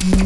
Jingle,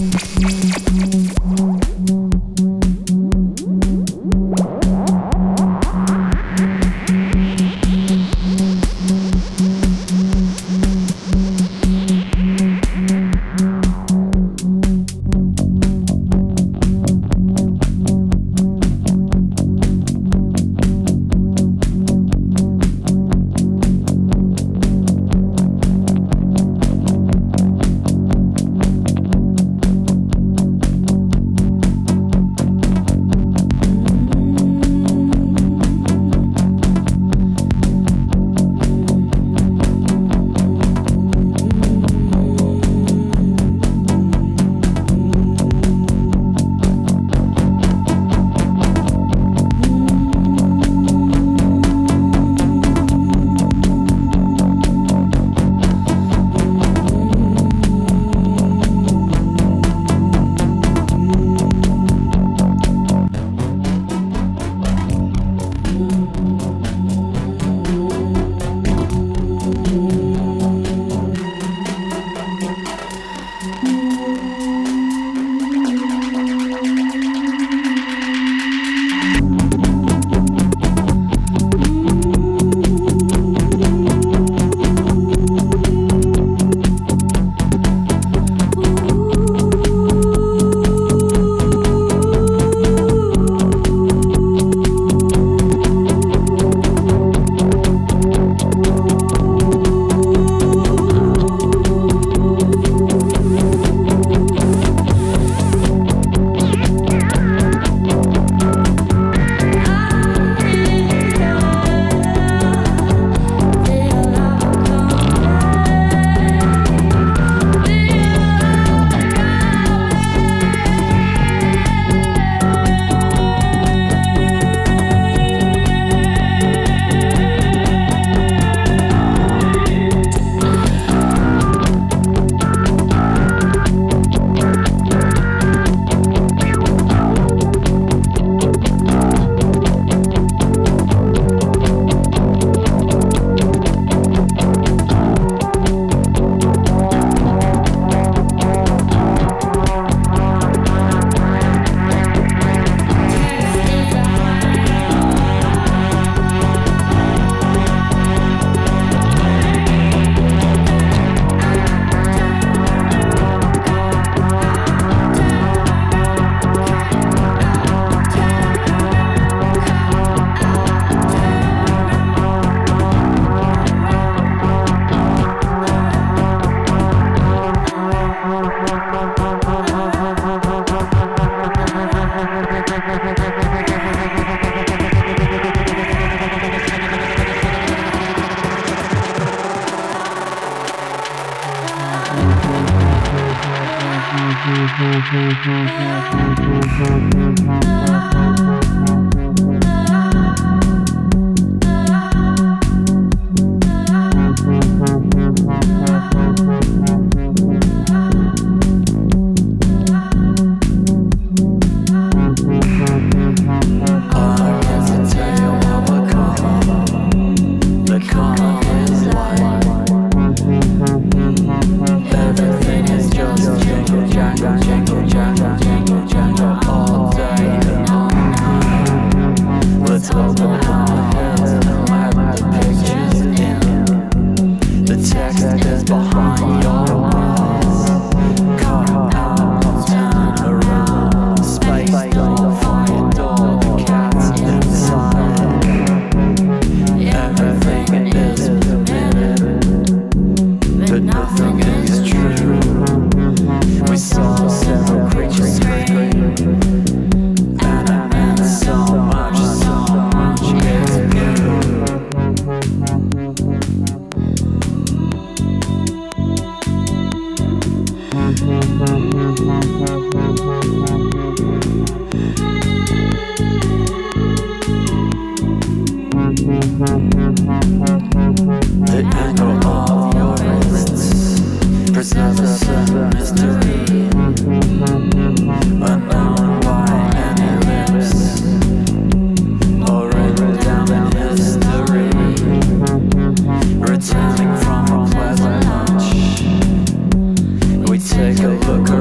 jangle, all day long.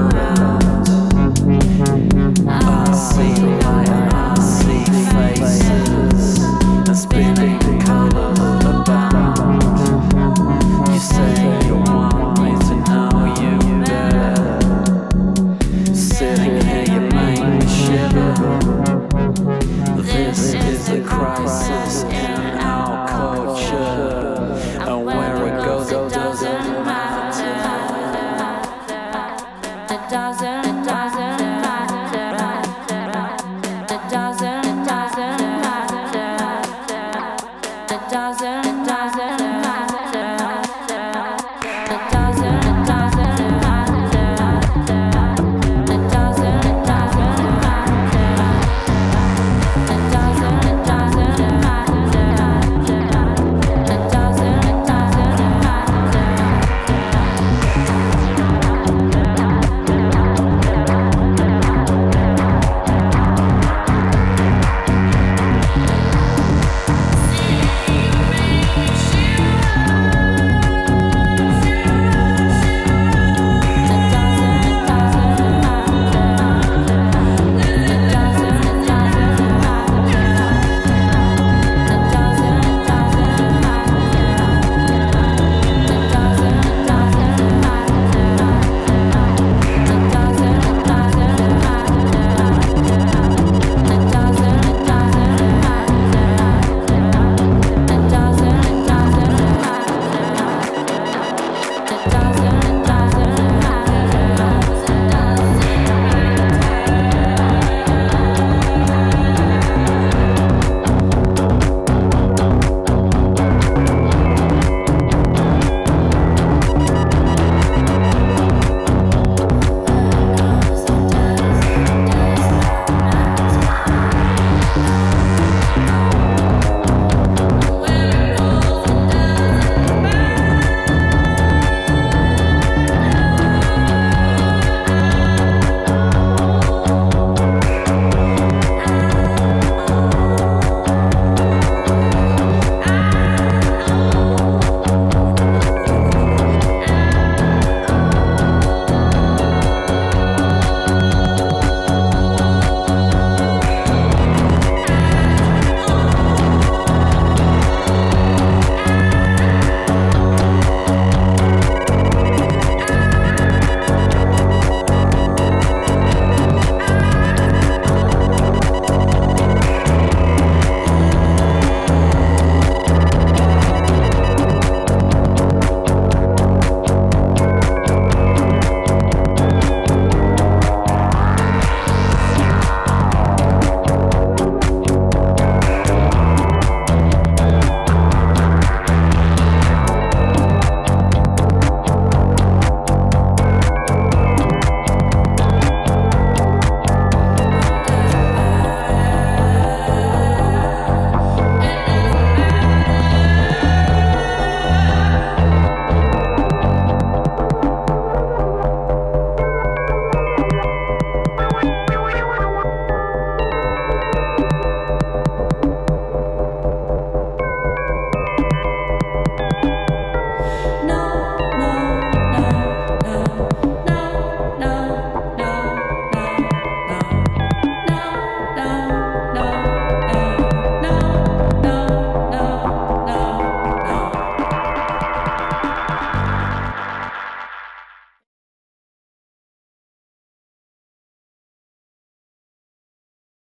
Doesn't